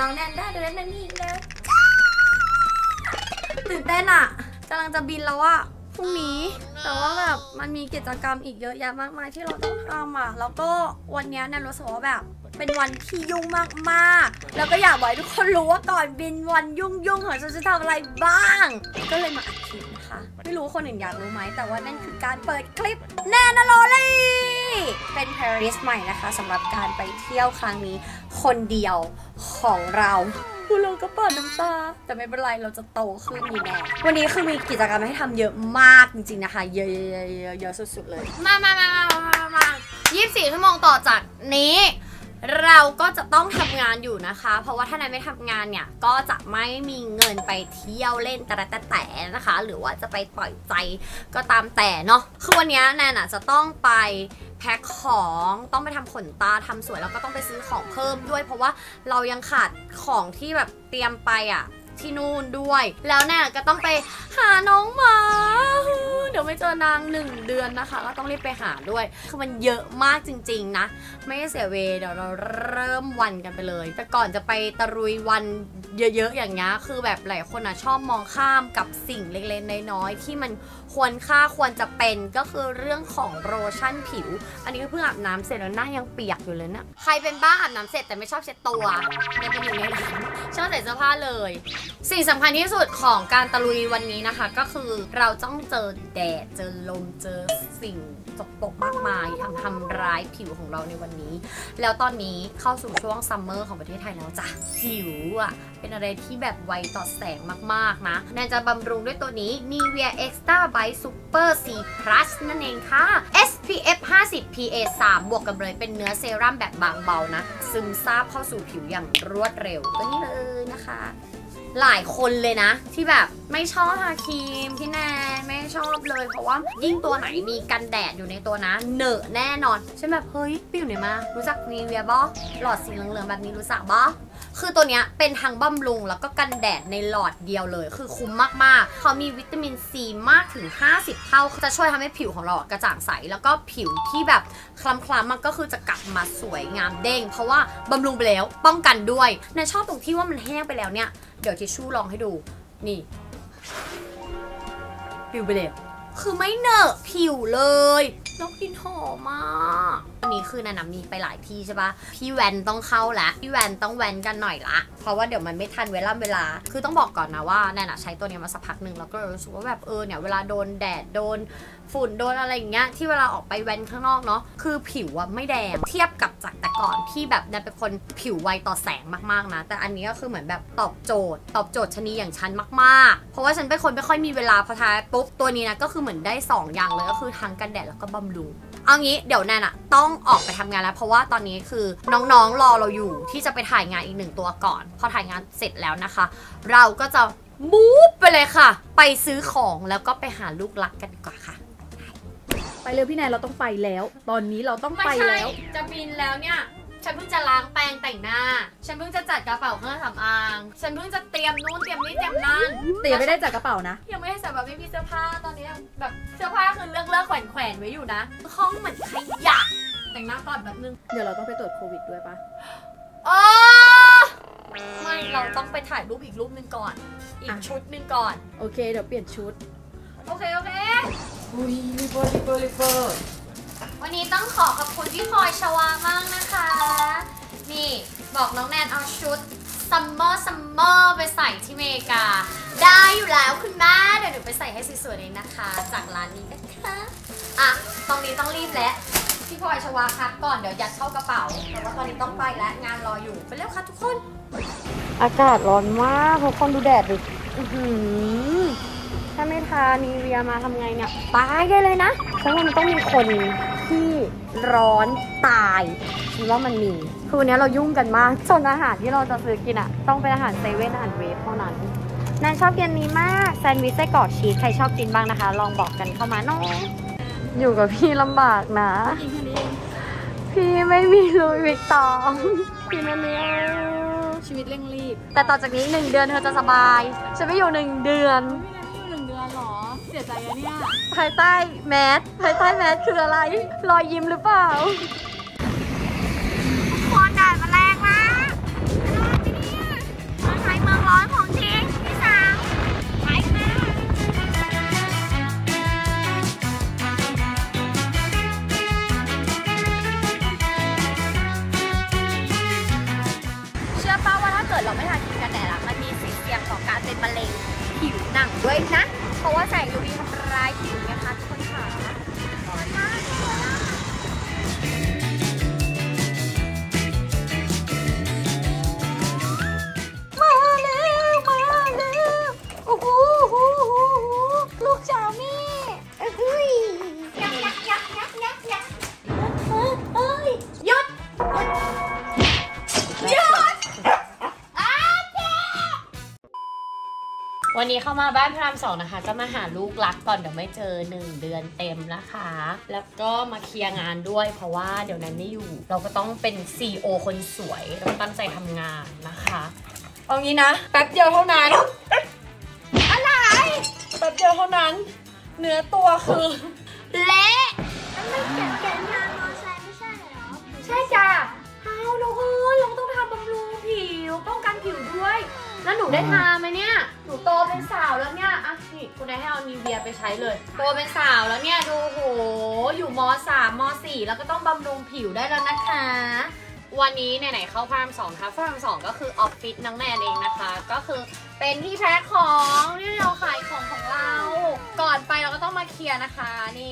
น้องแนนด้าเดินนี่เลยตื่นเต้นอ่ะกำลังจะบินแล้วอ่ะพรุ่งนี้แต่ว่าแบบมันมีกิจกรรมอีกเยอะแยะมากมายที่เราต้องทำอ่ะแล้วก็วันนี้แนนรู้สึกว่าแบบเป็นวันที่ยุ่งมากๆแล้วก็อยากบอกให้ทุกคนรู้ว่าก่อนบินวันยุ่งๆของฉันจะทำอะไรบ้างก็เลยมาอัดคลิปนะคะไม่รู้คนอื่นอยากรู้ไหมแต่ว่านั่นคือการเปิดคลิปแนนโรลี่เป็นปารีสใหม่นะคะสำหรับการไปเที่ยวครั้งนี้คนเดียวของเราคือเราก็เปิดน้ำตาแต่ไม่เป็นไรเราจะโตขึ้นอยู่แน่วันนี้คือมีกิจกรรมให้ทำเยอะมากจริงๆนะคะเยอะสุดๆเลยมา24 ชั่วโมงต่อจากนี้เราก็จะต้องทำงานอยู่นะคะเพราะว่าถ้านายไม่ทำงานเนี่ยก็จะไม่มีเงินไปเที่ยวเล่นแต่นะคะหรือว่าจะไปปล่อยใจก็ตามแต่เนาะคือวันนี้แนนน่ะจะต้องไปแพ็คของต้องไปทำขนตาทำสวยแล้วก็ต้องไปซื้อของเพิ่มด้วยเพราะว่าเรายังขาดของที่แบบเตรียมไปอ่ะที่นู่นด้วยแล้วแนนก็ต้องไปหาน้องหมาเดี๋ยวไม่เจอนาง1 เดือนนะคะก็ต้องรีบไปหาด้วยคือมันเยอะมากจริงๆนะไม่เสียเวลาเดี๋ยวเราเริ่มวันกันไปเลยแต่ก่อนจะไปตะลุยวันเยอะๆอย่างนี้คือแบบหลายคนนะชอบมองข้ามกับสิ่งเล็กๆน้อยๆที่มันควรค่าควรจะเป็นก็คือเรื่องของโลชั่นผิวอันนี้ก็เพิ่งอาบน้ำเสร็จแล้วหน้ายังเปียกอยู่เลยนะใครเป็นบ้าอาบน้ำเสร็จแต่ไม่ชอบเช็ดตัวไม่เป็นอย่างนี้ชอบใส่เสื้อผ้าเลยสิ่งสำคัญที่สุดของการตะลุยวันนี้นะคะก็คือเราต้องเจอแดดเจอลมเจอสิ่งสกปรกมากมายทำร้ายผิวของเราในวันนี้แล้วตอนนี้เข้าสู่ช่วงซัมเมอร์ของประเทศไทยแล้วจ้ะผิวอ่ะเป็นอะไรที่แบบไวต่อแสงมากๆนะแนนจะบำรุงด้วยตัวนี้ Nivea Extra White Super C Plus นั่นเองค่ะ SPF 50 PA 3 บวกกันเลยเป็นเนื้อเซรั่มแบบบางเบานะซึมซาบเข้าสู่ผิวอย่างรวดเร็วตัวนี้เลยนะคะหลายคนเลยนะที่แบบไม่ชอบทาครีมพี่แนนไม่ชอบเลยเพราะว่ายิ่งตัวไหนมีกันแดดอยู่ในตัวนะเหนอะแน่นอนใช่ไหมแบบเฮ้ยปิวไหนมารู้จักนีเวียบอหลอดสีเหลืองๆแบบนี้รู้จักบอคือตัวเนี้ยเป็นทั้งบำรุงแล้วก็กันแดดในหลอดเดียวเลยคือคุ้มมากๆเขามีวิตามินซีมากถึง50 เท่าจะช่วยทำให้ผิวของเรากระจ่างใสแล้วก็ผิวที่แบบคล้ำๆมันก็คือจะกลับมาสวยงามเด้งเพราะว่าบำรุงไปแล้วป้องกันด้วยแนนชอบตรงที่ว่ามันแห้งไปแล้วเนี่ยเดี๋ยวทิชชู่ลองให้ดูนี่ผิวไปเลยคือไม่เหนอะผิวเลยแล้วกลิ่นหอมมากอันนี้คือแนะนำมีไปหลายที่ใช่ปะพี่แวนต้องเข้าละพี่แวนต้องแวนกันหน่อยละเพราะว่าเดี๋ยวมันไม่ทันเวลาคือต้องบอกก่อนนะว่าแนนใช้ตัวนี้มาสักพักหนึ่งแล้วก็รู้สึกว่าแบบเนี่ยเวลาโดนแดดโดนฝุ่นโดนอะไรอย่างเงี้ยที่เวลาออกไปแวนข้างนอกเนาะคือผิวอะไม่แดงเทียบกับจากแต่ก่อนที่แบบแนนเป็นคนผิวไวต่อแสงมากๆนะแต่อันนี้ก็คือเหมือนแบบตอบโจทย์ชนีอย่างฉันมากๆเพราะว่าฉันเป็นคนไม่ค่อยมีเวลาพอทาปุ๊บตัวนี้นะก็คือเหมือนได้2 อย่างเลยก็คือทั้งกันแดดแล้วก็บำรุงเอางี้เดี๋ยวแนนอะต้องออกไปทำงานแล้วเพราะว่าตอนนี้คือน้องๆรอเราอยู่ที่จะไปถ่ายงานอีก1 ตัวก่อนพอถ่ายงานเสร็จแล้วนะคะเราก็จะมูฟไปเลยค่ะไปซื้อของแล้วก็ไปหาลูกรักกันดีกว่าค่ะไปเลยพี่แนนเราต้องไปแล้วตอนนี้เราต้องไปแล้วจะบินแล้วเนี่ยฉันเพิ่งจะล้างแปรงแต่งหน้าฉันเพิ่งจะจัดกระเป๋าเครื่องสำอางฉันเพิ่งจะเตรียมนู้นเตรียมนี้เตรียมนั้นแต่ยังไม่ได้จัดกระเป๋านะยังไม่ได้ใส่แบบไม่มีเสื้อผ้าตอนนี้แบบเสื้อผ้าคือเลือกแขวนไว้อยู่นะห้องเหมือนขยะแต่งหน้าก่อนแบบนึงเดี๋ยวเราต้องไปตรวจโควิดด้วยปะอ๋อไม่เราต้องไปถ่ายรูปอีกรูปนึงก่อนอีกชุดนึงก่อนโอเคเดี๋ยวเปลี่ยนชุดโอเคอุ้ยรีเบอร์วันนี้ต้องขอบคุณพี่พลอยชวามากนะคะนี่บอกน้องแนนเอาชุดซัมเมอร์ไปใส่ที่อเมริกาได้อยู่แล้วคุณแม่เดี๋ยวหนูไปใส่ให้สวยๆเลยนะคะจากร้านนี้นะคะอ่ะตรงนี้ต้องรีบแล้วพี่พลอยชวาค่ะก่อนเดี๋ยวยัดเข้ากระเป๋าแต่ว่าตอนนี้ต้องไปและงานรออยู่ไปเร็วค่ะทุกคนอากาศร้อนมากทุกคนดูแดดดิถ้าไม่ทานีเวียมาทำไงเนี่ยตายได้เลยนะเพราะว่ามันต้องมีคนที่ร้อนตายคิดว่ามันมีคือวันนี้เรายุ่งกันมากส่วนอาหารที่เราจะซื้อกินอะต้องเป็นอาหารเซเว่นอาหารเวฟเท่านั้นแนนชอบกินนี้มากแซนด์วิชไส้กรอกชีสใครชอบกินบ้างนะคะลองบอกกันเข้ามาเนาะอยู่กับพี่ลำบากนะพี่ไม่มีลุยวิกตองพี่นั่นเองชีวิตเร่งรีบแต่ต่อจากนี้1 เดือนเธอจะสบายฉันไม่อยู่1 เดือนเสียใจแล้วเนี่ยภายใต้แมสคืออะไรรอยยิ้มหรือเปล่าคนด่ามาแรงมากอะไรเนี่ย ด้วยนะเพราะว่าแสง UV ทำร้ายผิวนะคะทุกคนค่ะวันนี้เข้ามาบ้านพระรามสองนะคะจะมาหาลูกรักก่อนเดี๋ยวไม่เจอ1เดือนเต็มนะคะแล้วก็มาเคลียร์งานด้วยเพราะว่าเดี๋ยวนั้นไม่อยู่เราก็ต้องเป็น CEO คนสวยเราตั้งใจทำงานนะคะเอางี้นะแป๊บเดียวเท่านั้นอะไรแป๊บเดียวเท่านั้นเนื้อตัวคือเละไม่เก็บแกนงานมอไซค์ไม่ใช่หรอใช่จ้ะเอาเราเอ้ยเราต้องทำบำรุงผิวป้องกันผิวด้วยแล้วหนูได้ทาไหมเนี่ยหนูโตเป็นสาวแล้วเนี่ยอ่ะนี่คุณนายให้เอาNiveaไปใช้เลยโตเป็นสาวแล้วเนี่ยดูโหอยู่ม.3 ม.4 แล้วก็ต้องบำรุงผิวได้แล้วนะคะวันนี้ไหนๆเข้าพระรามสองค่ะพระรามสองก็คือออฟฟิศน้องแนนเองนะคะก็คือเป็นที่แพ็คของที่เราขายของของเราก่อนไปเราก็ต้องมาเคลียร์นะคะนี่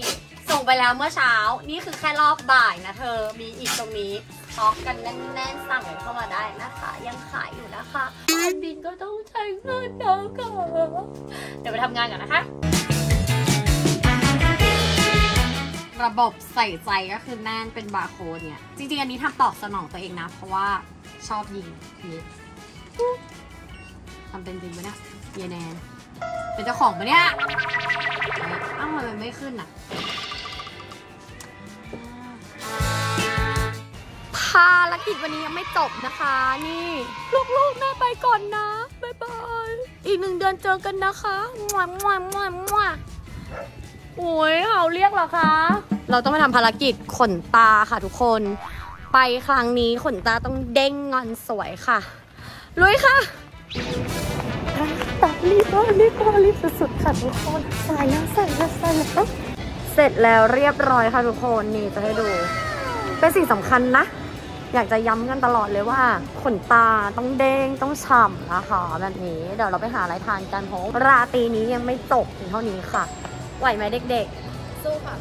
ส่งไปแล้วเมื่อเช้านี่คือแค่รอบบ่ายนะเธอมีอีกตรงนี้ช็อกกันแน่นๆสั่งเข้ามาได้นะคะยังขายอยู่นะคะบินก็ต้องใช้เงินแล้วก็เดี๋ยวไปทำงานกันนะคะระบบใส่ใจก็คือแน่นเป็นบาร์โค้ดเนี่ยจริงๆอันนี้ทำตอบสนองตัวเองนะเพราะว่าชอบยิงนี่ทำเป็นจริงปะเนี่ยเยแนนเป็นเจ้าของปะเนี่ยเอ้ามันไม่ขึ้นอ่ะภารกิจวันนี้ยังไม่จบนะคะนี่ลูกๆแม่ไปก่อนนะบ๊ายบายอีก1 เดือนเจอกันนะคะมั่วโอ้ยเขาเรียกเหรอคะเราต้องไปทำภารกิจขนตาค่ะทุกคนไปครั้งนี้ขนตาต้องเด้งงอนสวยค่ะลุยค่ะตัดรีบสุดๆค่ะทุกคนใส่แล้วเสร็จแล้วเรียบร้อยค่ะทุกคนนี่จะให้ดูเป็นสิ่งสำคัญนะอยากจะย้ำกันตลอดเลยว่าขนตาต้องเด้งต้องฉ่ำนะคะแบบนี้เดี๋ยวเราไปหาอะไรทานกันเพราะราตรีนี้ยังไม่จบถึงเท่านี้ค่ะไหวไหมเด็กๆสู้ค่ะ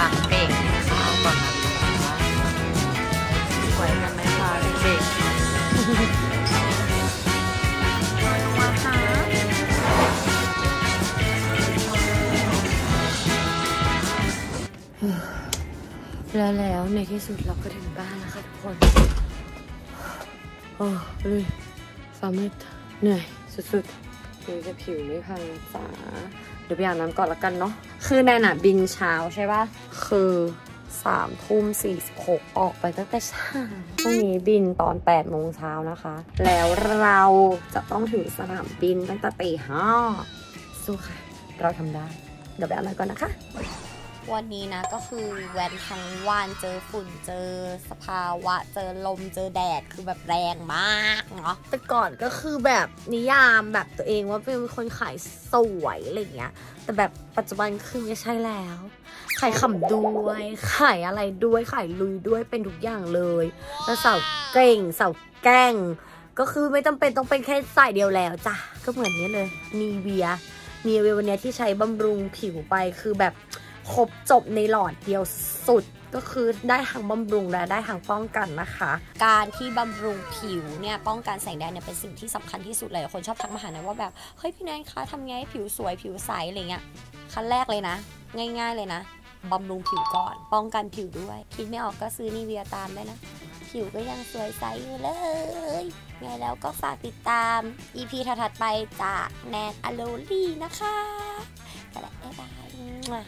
ปักเบรกนะคะปักไหวกันไหมคะเด็กๆมาค่ะแล้วในที่สุดเราก็ถึงบ้านแล้วค่ะทุกคนโอ้ยฟ้ามืดเหนื่อยสุดๆดูจะผิวไม่พังจ้าเดี๋ยวไปอาบน้ำก่อนละกันเนาะคือแนนบินเช้าใช่ป่ะคือ3:46 ออกไปตั้งแต่เช้าพรุ่งนี้บินตอน8:00 เช้านะคะแล้วเราจะต้องถึงสนามบินตั้งแต่ตี 5สู้ค่ะเราทำได้เดี๋ยวไปอาบน้ำก่อนนะคะวันนี้นะก็คือแว่นทั้งวันเจอฝุ่นเจอสภาวะเจอลมเจอแดดคือแบบแรงมากเนาะแต่ก่อนก็คือแบบนิยามแบบตัวเองว่าเป็นคนขายสวยอะไรเงี้ยแต่แบบปัจจุบันคือไม่ใช่แล้วขายขำด้วยขายอะไรด้วยขายลุยด้วยเป็นทุกอย่างเลยแล้วสาวเก่งสาวแกล้งก็คือไม่จำเป็นต้องเป็นแค่สายเดียวแล้วจ้ะก็เหมือนนี้เลยNiveaวันนี้ที่ใช้บำรุงผิวไปคือแบบครบจบในหลอดเดียวสุดก็คือได้ทั้งบำรุงและได้ทั้งป้องกันนะคะการที่บำรุงผิวเนี่ยป้องกันแสงแดดเนี่ยเป็นสิ่งที่สำคัญที่สุดเลยคนชอบทักมาหานะว่าแบบเฮ้ยพี่แนนคะทำไงให้ผิวสวยผิวใสอะไรเงี้ยขั้นแรกเลยนะง่ายๆเลยนะบำรุงผิวก่อนป้องกันผิวด้วยคิดไม่ออกก็ซื้อNiveaตามได้นะผิวก็ยังสวยใสอยู่เลยไงแล้วก็ฝากติดตาม EP ถัดไปจากแนนอโลลี่นะคะแต่ละบ๊ายบาย